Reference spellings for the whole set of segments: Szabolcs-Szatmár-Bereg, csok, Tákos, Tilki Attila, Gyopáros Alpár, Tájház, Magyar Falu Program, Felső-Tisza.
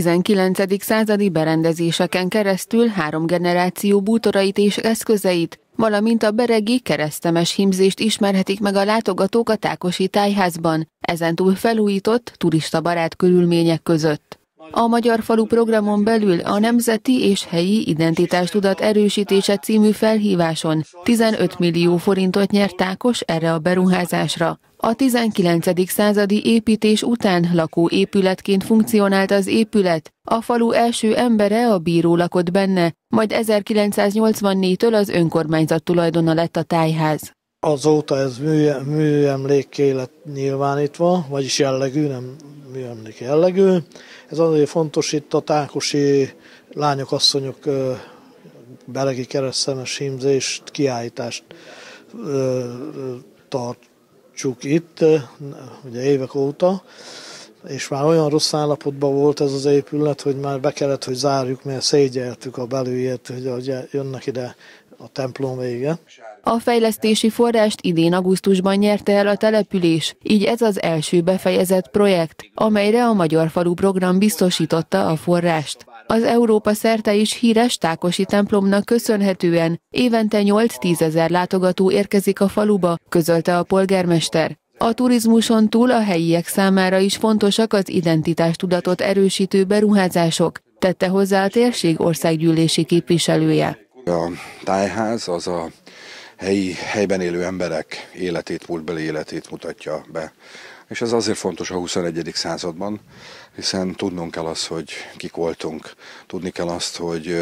19. századi berendezéseken keresztül három generáció bútorait és eszközeit, valamint a beregi keresztemes hímzést ismerhetik meg a látogatók a tákosi tájházban, ezentúl felújított, turistabarát körülmények között. A Magyar Falu Programon belül a Nemzeti és Helyi Identitástudat Erősítése című felhíváson 15 millió forintot nyert Tákos erre a beruházásra. A 19. századi építés után lakóépületként funkcionált az épület, a falu első embere a bíró lakott benne, majd 1984-től az önkormányzat tulajdona lett a tájház. Azóta ez műemlékké lett nyilvánítva, vagyis jellegű, nem műemlék jellegű. Ez azért fontos, itt a tákosi lányok-asszonyok beregi keresztemes hímzést, kiállítást tartsuk itt, ugye évek óta, és már olyan rossz állapotban volt ez az épület, hogy már be kellett, hogy zárjuk, mert szégyeltük a belüljét, hogy jönnek ide a templom vége. A fejlesztési forrást idén augusztusban nyerte el a település, így ez az első befejezett projekt, amelyre a Magyar Falu Program biztosította a forrást. Az Európa szerte is híres tákosi templomnak köszönhetően évente 8-10 ezer látogató érkezik a faluba, közölte a polgármester. A turizmuson túl a helyiek számára is fontosak az identitástudatot erősítő beruházások, tette hozzá a térség országgyűlési képviselője. A tájház az a helyben élő emberek életét, múltbeli életét mutatja be. És ez azért fontos a 21. században, hiszen tudnunk kell azt, hogy kik voltunk, tudni kell azt, hogy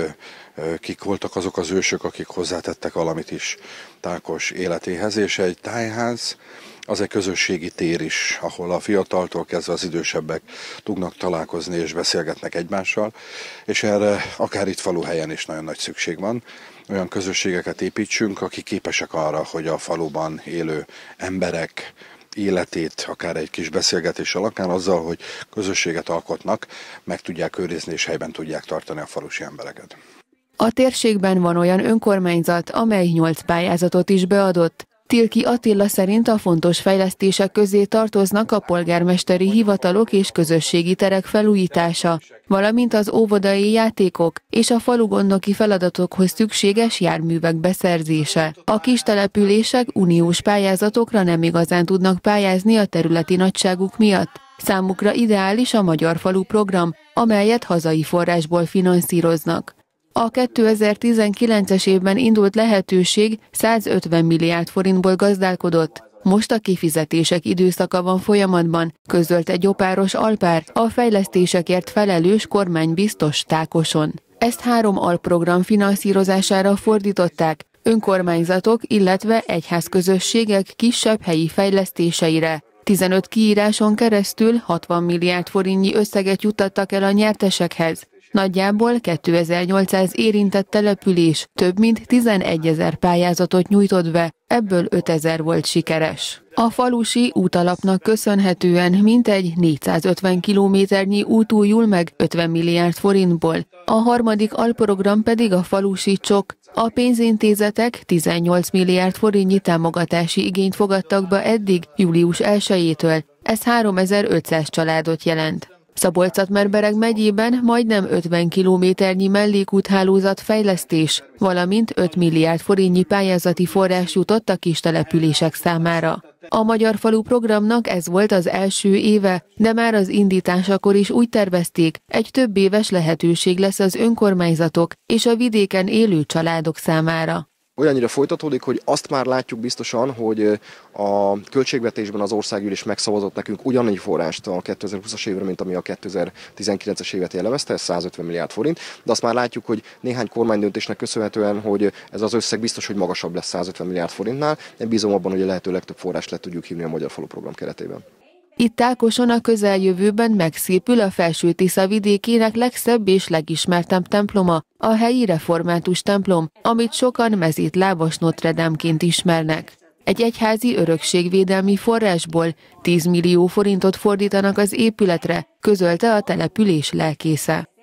kik voltak azok az ősök, akik hozzátettek valamit is Tákos életéhez, és egy tájház az egy közösségi tér is, ahol a fiataltól kezdve az idősebbek tudnak találkozni és beszélgetnek egymással, és erre akár itt faluhelyen is nagyon nagy szükség van. Olyan közösségeket építsünk, akik képesek arra, hogy a faluban élő emberek életét, akár egy kis beszélgetéssel, akár azzal, hogy közösséget alkotnak, meg tudják őrizni és helyben tudják tartani a falusi embereket. A térségben van olyan önkormányzat, amely 8 pályázatot is beadott. Tilki Attila szerint a fontos fejlesztések közé tartoznak a polgármesteri hivatalok és közösségi terek felújítása, valamint az óvodai játékok és a falugondoki feladatokhoz szükséges járművek beszerzése. A kistelepülések uniós pályázatokra nem igazán tudnak pályázni a területi nagyságuk miatt. Számukra ideális a Magyar Falu Program, amelyet hazai forrásból finanszíroznak. A 2019-es évben indult lehetőség 150 milliárd forintból gazdálkodott. Most a kifizetések időszaka van folyamatban, közölte Gyopáros Alpár, a fejlesztésekért felelős kormánybiztos Tákoson. Ezt 3 alprogram finanszírozására fordították, önkormányzatok, illetve egyházközösségek kisebb helyi fejlesztéseire. 15 kiíráson keresztül 60 milliárd forintnyi összeget juttattak el a nyertesekhez. Nagyjából 2800 érintett település több mint 11 ezer pályázatot nyújtott be, ebből 5000 volt sikeres. A falusi útalapnak köszönhetően mintegy 450 kilométernyi út újul meg 50 milliárd forintból. A harmadik alprogram pedig a falusi csok. A pénzintézetek 18 milliárd forintnyi támogatási igényt fogadtak be eddig, július 1-től. Ez 3500 családot jelent. Szabolcs-Szatmár-Bereg megyében majdnem 50 kilométernyi mellékúthálózat fejlesztés, valamint 5 milliárd forintnyi pályázati forrás jutott a kistelepülések számára. A Magyar Falu Programnak ez volt az első éve, de már az indításakor is úgy tervezték, egy több éves lehetőség lesz az önkormányzatok és a vidéken élő családok számára. Olyannyira folytatódik, hogy azt már látjuk biztosan, hogy a költségvetésben az országgyűlés megszavazott nekünk ugyanannyi forrást a 2020-as évre, mint ami a 2019-es évet jellemezte, ez 150 milliárd forint, de azt már látjuk, hogy néhány kormánydöntésnek köszönhetően, hogy ez az összeg biztos, hogy magasabb lesz 150 milliárd forintnál, de bízom abban, hogy a lehető legtöbb forrást le tudjuk hívni a Magyar Falu Program keretében. Itt Tákoson a közeljövőben megszépül a Felső-Tisza vidékének legszebb és legismertebb temploma, a helyi református templom, amit sokan mezítlábas Notre Dame-ként ismernek. Egy egyházi örökségvédelmi forrásból 10 millió forintot fordítanak az épületre, közölte a település lelkésze.